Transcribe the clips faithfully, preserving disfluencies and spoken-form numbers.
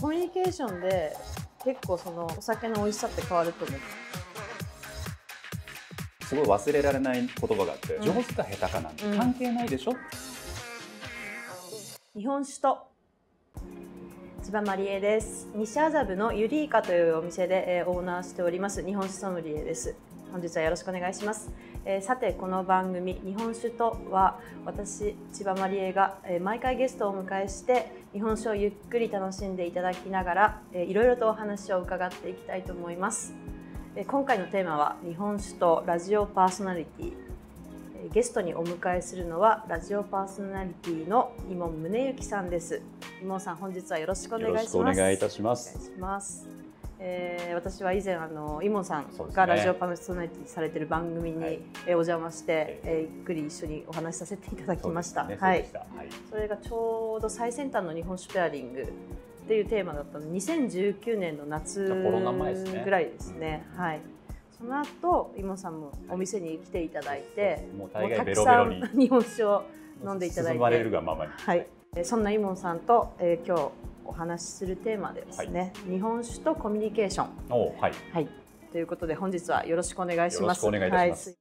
コミュニケーションで結構そのお酒の美味しさって変わると思う。すごい忘れられない言葉があって、うん、上手か下手かなんて関係ないでしょ、うん、日本酒と千葉まりえです。西麻布のユリイカというお店で、えー、オーナーしております日本酒ソムリエです。本日はよろしくお願いします。えー、さて、この番組「日本酒と」は私千葉まりえが、えー、毎回ゲストをお迎えして日本酒をゆっくり楽しんでいただきながら、えー、いろいろとお話を伺っていきたいと思います。えー、今回のテーマは「日本酒とラジオパーソナリティ」。えー、ゲストにお迎えするのはラジオパーソナリティの伊門宗行さんです。伊門さん、本日はよろしくお願いします。よろしくお願いいたします。えー、私は以前あの伊門さんがラジオパーソナリティされている番組に、ね、お邪魔して、はい、えー、ゆっくり一緒にお話しさせていただきました。それがちょうど最先端の日本酒ペアリングっていうテーマだったのでにせんじゅうきゅうねんの夏ぐらいですね。その後伊門さんもお店に来ていただいて、はい、もうたくさん日本酒を飲んでいただいて、進まれるがままに、はい、そんな伊門さんと、えー、今日お話しするテーマでですね、はい、日本酒とコミュニケーション、はい、はい、ということで本日はよろしくお願いします。よろしくお願いいたします。ま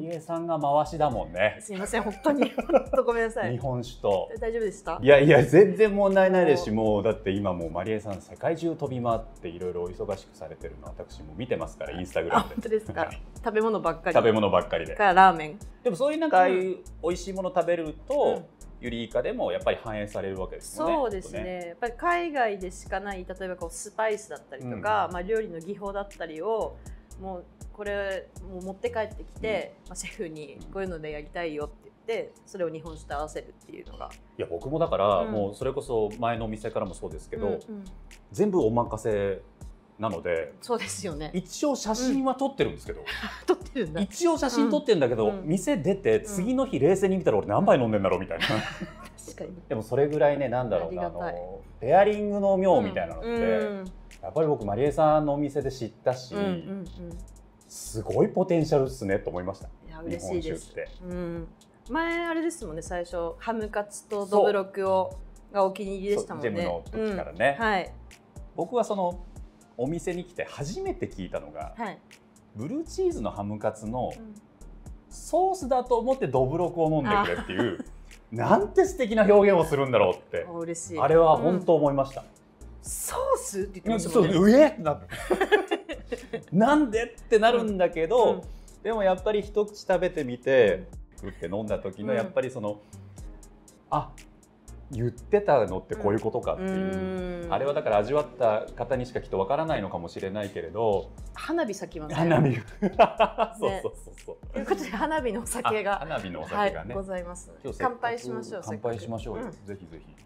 りえさんが回しだもんね。すみません、本当に本当ごめんなさい。日本酒と大丈夫でした？いやいや全然問題ないですし、もうだって今もうまりえさん世界中飛び回っていろいろお忙しくされてるの私も見てますから、インスタグラムで。本当ですか？食べ物ばっかり。食べ物ばっかりで。からラーメン。でもそういうなんかああいう美味しいもの食べると。うん、ユリイカでもやっぱり反映されるわけですよね。そうですね。やっぱり海外でしかない、例えばこうスパイスだったりとか、うん、まあ料理の技法だったりをもうこれもう持って帰ってきて、うん、まあシェフにこういうのでやりたいよって言って、それを日本酒と合わせるっていうのが。いや僕もだから、うん、もうそれこそ前のお店からもそうですけど、うんうん、全部お任せなので、そうですよね。一応写真は撮ってるんですけど、うん、撮ってるんだ。一応写真撮ってるんだけど、うん、店出て次の日冷静に見たら俺何杯飲んでんだろうみたいな。確かに。でもそれぐらいね、なんだろうな、あのペアリングの妙みたいなのって、うん、やっぱり僕まりえさんのお店で知ったし、すごいポテンシャルですねと思いました。いや嬉しいです。日本酒って、うん、前あれですもんね、最初ハムカツとどぶろくをがお気に入りでしたもんね。ジェムの時からね。うん、はい。僕はそのお店に来て初めて聞いたのが、はい、ブルーチーズのハムカツのソースだと思ってどぶろくを飲んでくれっていう、なんて素敵な表現をするんだろうって、嬉しい。あれは本当思いました。うん、ソースって言ってましたもんね。そう、上ってなってなんでってなるんだけど、うんうん、でもやっぱり一口食べてみて、うん、食って飲んだ時のやっぱりその、うん、あ、言ってたのってこういうことかっていう、うん、あれはだから味わった方にしかきっとわからないのかもしれないけれど、花火咲きますね。花火そうそうそうそう、ということで花火のお酒が花火のお酒がね、はい、ございます。乾杯しましょう。乾杯しましょうよ、うん、ぜひぜひ。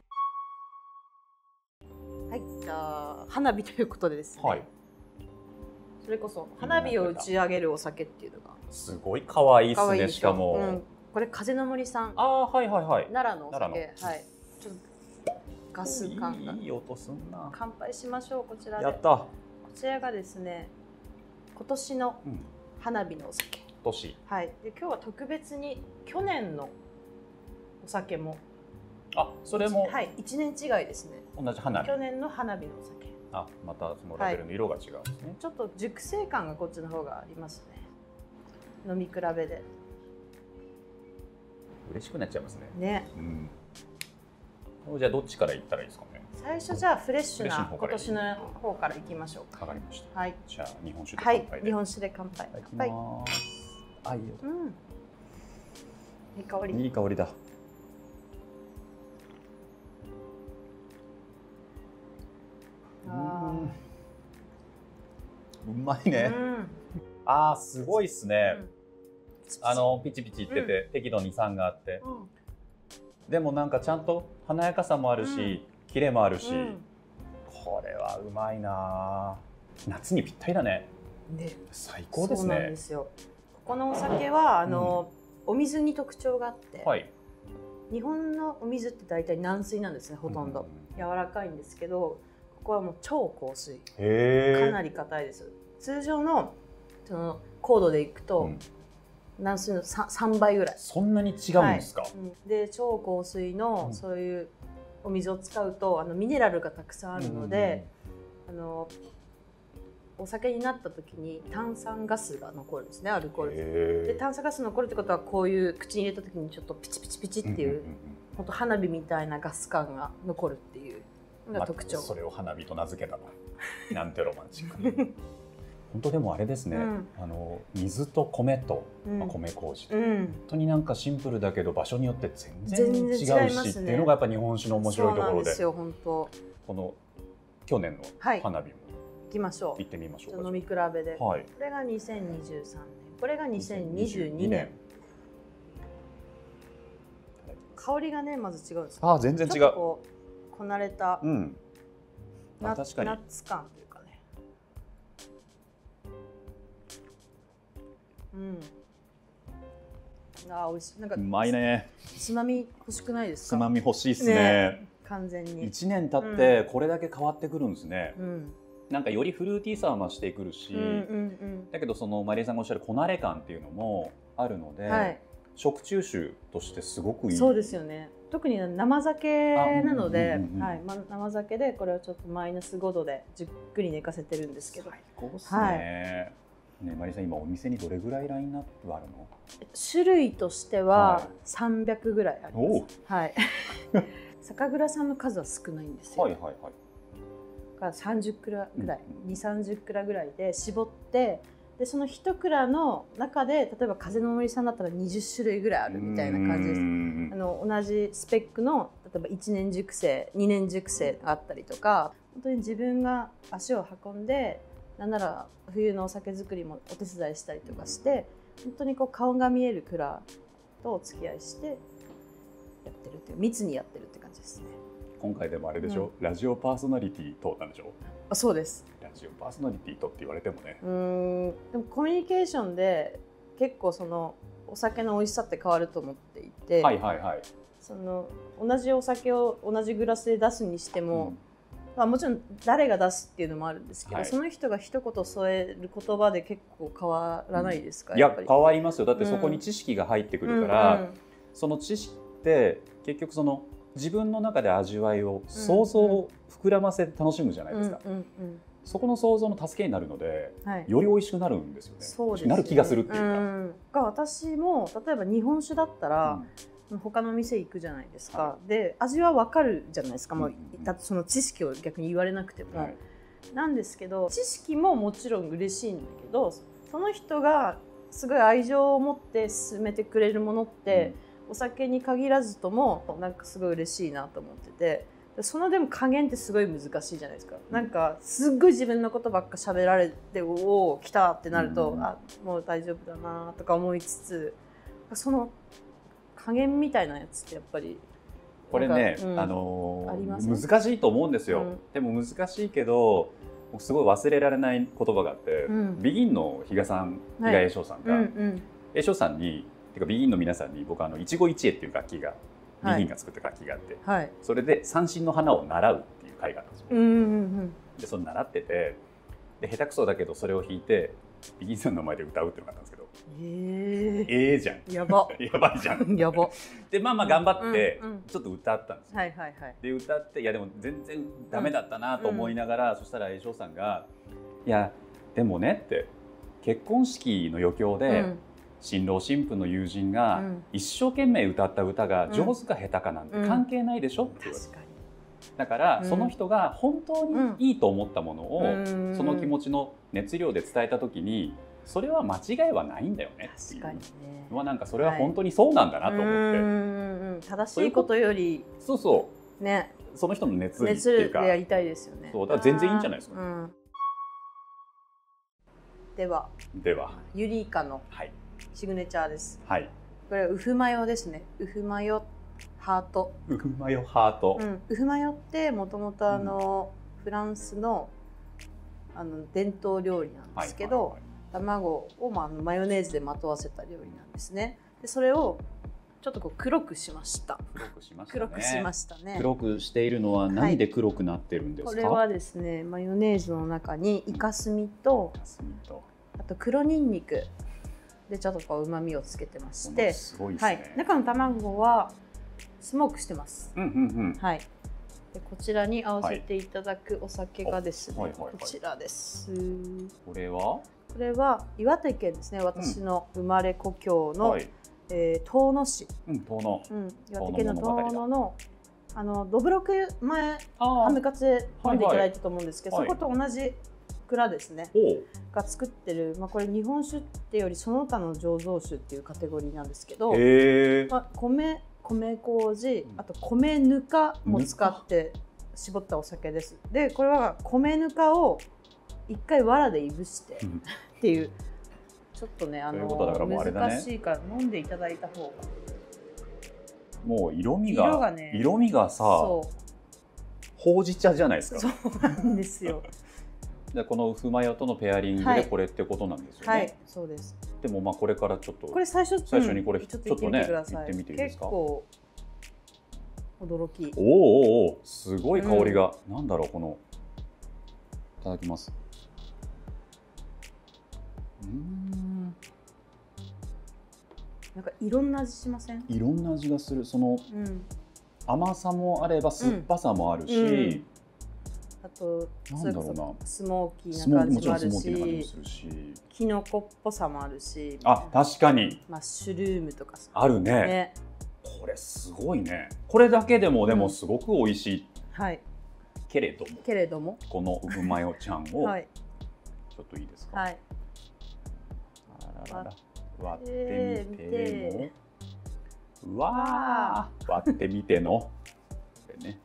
はい、じゃあ花火ということでですね、はい、それこそ花火を打ち上げるお酒っていうのがすごい可愛いですね。しかも、うん、これ風の森さん、ああはいはいはい、奈良のお酒、はい、ちょっとガス感がいい音すんな。乾杯しましょう。こちらで、やった。こちらがですね、今年の花火のお酒、うん、年、はい、で今日は特別に去年のお酒も、あ、それもはい、いちねん違いですね。同じ花火、去年の花火のお酒、あ、またそのラベルの色が違うんですね、はい、ちょっと熟成感がこっちの方がありますね。飲み比べで嬉しくなっちゃいますね。ね、うん、じゃあどっちから行ったらいいですかね。最初じゃあフレッシュな今年の方から行きましょうか。わかりました。はい。じゃあ日本酒で乾杯。日本酒で乾杯。乾杯。あ、いいよ。うん。いい香り。いい香りだ。ああ。うまいね。ああ、すごいっすね。あのピチピチいってて適度に酸があって。でもなんかちゃんと華やかさもあるし、キレもあるし、これはうまいな。夏にぴったりだね。最高ですね。そうなんですよ。ここのお酒はあのお水に特徴があって、日本のお水って大体軟水なんですね、ほとんど柔らかいんですけど、ここはもう超硬水、かなり硬いです。通常のその硬度でいくと。軟水の さん, さんばいぐらい。そんなに違うんですか。はい、で超硬水のそういうお水を使うとあのミネラルがたくさんあるので、あのお酒になった時に炭酸ガスが残るんですね、アルコールで。炭酸ガス残るってことはこういう口に入れた時にちょっとピチピチピチっていう本当花火みたいなガス感が残るっていうのが特徴。それを花火と名付けたのなんてロマンチックな。本当でもあれですね、うん、あの水と米と、うん、まあ、米麹と、うん、本当になんかシンプルだけど場所によって全然違うし、ね、っていうのがやっぱ日本酒の面白いところ で, ですよ。本当この去年の花火も行きましょう。行ってみましょう。飲み比べで、はい、これがにせんにじゅうさんねん、これがにせんにじゅうにねん。香りがねまず違うんです。あ、全然違う。こうこなれた、うん、ナッツ感というかね。うん。ああ、美味しい。なんかうまいね。つまみ欲しくないですか？つまみ欲しいですね。ね、完全に。一年経ってこれだけ変わってくるんですね。うん。うん、なんかよりフルーティーさは増してくるし、だけどそのマリエさんがおっしゃるこなれ感っていうのもあるので、はい、食中酒としてすごくいい。そうですよね。特に生酒なので、生酒でこれをちょっとマイナスごどでじっくり寝かせてるんですけど。最高ですね。はい、ね、マリエさん今お店にどれぐらいラインナップあるの？種類としてはさんびゃくぐらいあります。はい。酒蔵さんの数は少ないんですよ。はいはいはい。さんじゅっ蔵ぐらい、うん、にじゅう、さんじゅう蔵ぐらいで絞って、でそのいち蔵の中で例えば風の森さんだったらにじゅう種類ぐらいあるみたいな感じです。あの同じスペックの例えばいちねん熟成、にねん熟成があったりとか、本当に自分が足を運んで、なんなら冬のお酒作りもお手伝いしたりとかして、本当にこう顔が見える蔵とお付き合いしてやってるっていう、密にやってるって感じですね。今回でもあれでしょ、うん、ラジオパーソナリティとなんでしょう。あ、そうです。ラジオパーソナリティとって言われてもね。うん、でもコミュニケーションで結構そのお酒の美味しさって変わると思っていて、はいはいはい。その同じお酒を同じグラスで出すにしても、うん、まあもちろん誰が出すっていうのもあるんですけど、はい、その人が一言添える言葉で結構変わらないですか。うん、やっぱりいや変わりますよ。だってそこに知識が入ってくるから、うんうん、その知識って結局その自分の中で味わいを想像を膨らませて楽しむじゃないですか。そこの想像の助けになるので、はい、より美味しくなるんですよね。そうですね。なる気がするっていうか。うん、私も例えば日本酒だったら、うん、他の店行くじゃないですか。はい、で味は分かるじゃないですか。もうだってその知識を逆に言われなくても、はい、なんですけど、知識ももちろん嬉しいんだけど、その人がすごい愛情を持って進めてくれるものって。うん、お酒に限らずともなんかすごい嬉しいなと思ってて、そのでも加減ってすごい難しいじゃないですか。なんかすっごい自分のことばっか喋られて、おお来たってなると、あもう大丈夫だなとか思いつつ、その加減みたいなやつってやっぱりこれね、うん、あのー、難しいと思うんですよ。うん、でも難しいけど僕すごい忘れられない言葉があって、うん、ビギン の比嘉さん、比嘉栄翔さんが、栄翔さんにてか ビギン の皆さんに僕はあの一期一会っていう楽器が、はい、ビギン が作った楽器があって、はい、それで三線の花を習うっていう会があったんですよ。でそれ習ってて、で下手くそだけどそれを弾いて ビギン さんの前で歌うっていうのがあったんですけど、ええー、えーじゃん、やばやばいじゃんやばでまあまあ頑張ってちょっと歌ったんですよ。で歌って、いやでも全然ダメだったなと思いながら、うんうん、そしたら栄翔さんが「いやでもね」って、結婚式の余興で、うん、新郎新婦の友人が一生懸命歌った歌が上手か下手かなんて関係ないでしょって言われて、だからその人が本当にいいと思ったものをその気持ちの熱量で伝えた時に、それは間違いはないんだよねっていうのは、なんかそれは本当にそうなんだなと思って、正しいことよりそうそうね、その人の熱量っていうかやりたいですよね。そうだから全然いいんじゃないですかね。ではではユリイカのシグネチャーです。はい。これはウフマヨですね。ウフマヨハート。ウフマヨハート。うん、ウフマヨってもともとあの、うん、フランスのあの伝統料理なんですけど、卵をまあマヨネーズでまとわせた料理なんですね。でそれをちょっとこう黒くしました。黒くしましたね。黒くしましたね。黒くしているのは何で黒くなってるんですか？はい、これはですね、マヨネーズの中にイカスミと、うん、イカスミとあと黒ニンニク。でちょっとこう旨味をつけてまして、すごいですね。はい、中の卵はスモークしてます。うんうんうん。はい。でこちらに合わせていただくお酒がですね、はい、こちらです。これは？これは岩手県ですね。私の生まれ故郷の、うんはいえー、遠野市。うん、遠野。うん、岩手県の遠野のあのどぶろく前ハムカツで飲んでいただいたと思うんですけど、はいはい、そこと同じ蔵ですね。が作ってる、まあ、これ日本酒ってよりその他の醸造酒っていうカテゴリーなんですけど、まあ、米米麹あと米ぬかも使って絞ったお酒です。でこれは米ぬかを一回藁でいぶしてっていう、うん、ちょっとねあの難しいから飲んでいただいた方が。もう色味が色が、ね、色味がさほうじ茶じゃないですか。そうなんですよ。でこのふまよとのペアリングでこれってことなんですよね。はいはい、そうです。でもまあこれからちょっとこれ最初最初にこれ、うん、ちょっとね行ってみていいですか。結構驚き。おーおーおーすごい香りが、うん、なんだろうこのいただきます。うーん。なんかいろんな味しません？いろんな味がする。その、うん、甘さもあれば酸っぱさもあるし。うんうんあとそれこそスモーキーな感じもあるし、キノコっぽさもあるし、あ確かにマッシュルームとかさあるね。これすごいね。これだけでもでもすごく美味しい。はい。けれどもけれどもこのうぶまよちゃんをちょっといいですか。はい。あらら割ってみての。わあ割ってみての。ね。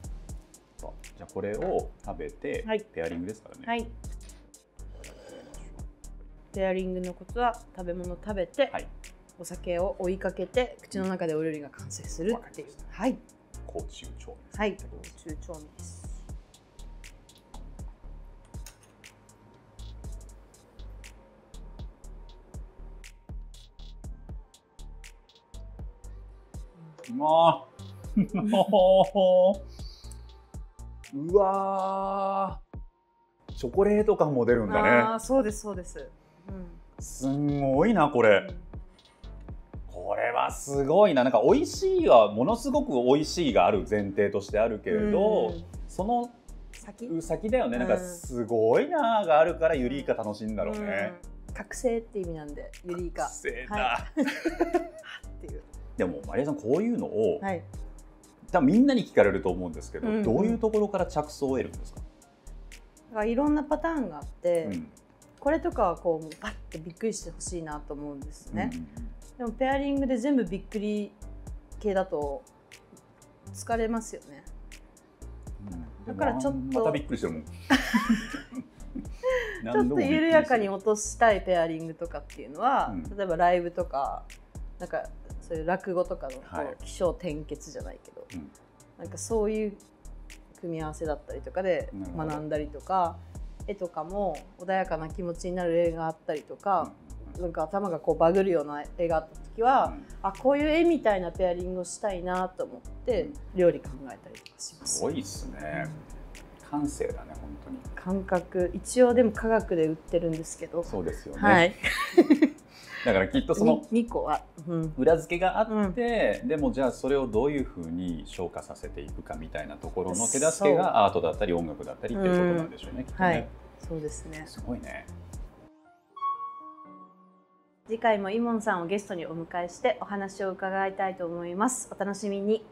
じゃあこれを食べて、はい、ペアリングですからね、はい、ペアリングのコツは食べ物を食べて、はい、お酒を追いかけて口の中でお料理が完成するっていう、はい、甲冑調味、はい、甲冑調味です。うわーうわーチョコレート感も出るんだね。あそうですそうです、うん、すんごいなこれ、うん、これはすごいな。なんか美味しいはものすごく美味しいがある前提としてあるけれど、うん、その先先だよね。なんかすごいなーがあるからユリイカ楽しいんだろうね、うん、覚醒って意味なんでユリイカ覚醒だ、はい、っていう。でもまりあさんこういうのを、はい多分みんなに聞かれると思うんですけど、うんうん、どういうところから着想を得るんですか？だからいろんなパターンがあって、うん、これとかはこうパッてびっくりしてほしいなと思うんですね、うん、でもペアリングで全部びっくり系だと疲れますよね、うん、だからちょっとまたびっくりしてるもんちょっと緩やかに落としたいペアリングとかっていうのは、うん、例えばライブとかなんかそういう落語とかの起承転結じゃないけど、はいうん、なんかそういう組み合わせだったりとかで学んだりとか、絵とかも穏やかな気持ちになる絵があったりとか、うん、なんか頭がこうバグるような絵があった時は、うん、あこういう絵みたいなペアリングをしたいなと思って料理考えたりとかします。すごいですね。感性だね本当に。感覚一応でも科学で売ってるんですけど。そうですよね。はい。だからきっとそのにこは裏付けがあって、うん、でもじゃあそれをどういうふうに昇華させていくかみたいなところの手助けがアートだったり音楽だったりっていうことなんでしょうね。はい、そうですね。すごいね。次回もイモンさんをゲストにお迎えしてお話を伺いたいと思います。お楽しみに。